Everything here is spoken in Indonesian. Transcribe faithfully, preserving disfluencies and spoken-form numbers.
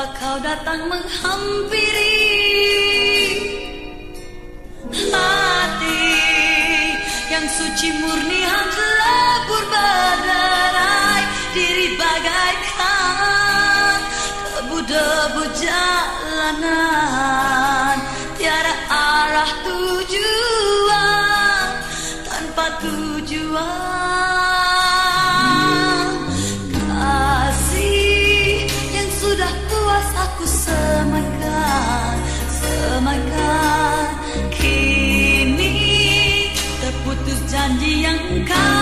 Betapa kau datang menghampiri hati yang suci murni, yang lebur berderai diri bagaikan debu-debu jalanan, tiada arah tujuan, tanpa tujuan. Aku semakan, semakan, kini terputus janji yang kau